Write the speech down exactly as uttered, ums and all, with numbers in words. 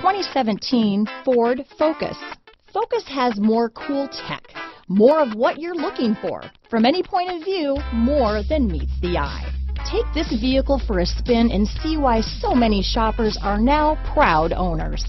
twenty seventeen Ford Focus. Focus has more cool tech, more of what you're looking for, from any point of view, more than meets the eye. Take this vehicle for a spin and see why so many shoppers are now proud owners.